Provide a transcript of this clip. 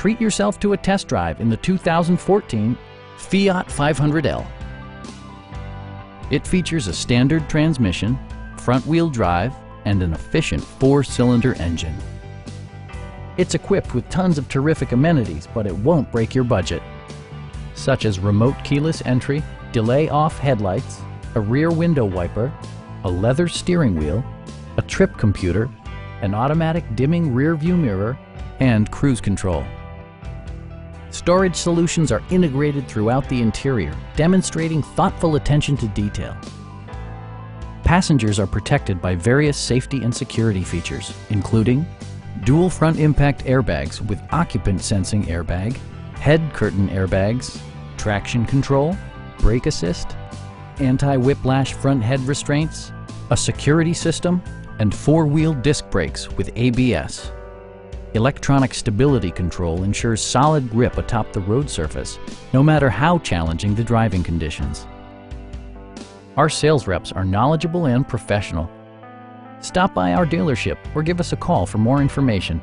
treat yourself to a test drive in the 2014 Fiat 500L. It features a standard transmission, front-wheel drive, and an efficient four-cylinder engine. It's equipped with tons of terrific amenities, but it won't break your budget, such as remote keyless entry, delay-off headlights, a rear window wiper, a leather steering wheel, a trip computer, an automatic dimming rear-view mirror, and cruise control. Storage solutions are integrated throughout the interior, demonstrating thoughtful attention to detail. Passengers are protected by various safety and security features, including dual front impact airbags with occupant sensing airbag, head curtain airbags, traction control, brake assist, anti-whiplash front head restraints, a security system, and four-wheel disc brakes with ABS. Electronic stability control ensures solid grip atop the road surface, no matter how challenging the driving conditions. Our sales reps are knowledgeable and professional. Stop by our dealership or give us a call for more information.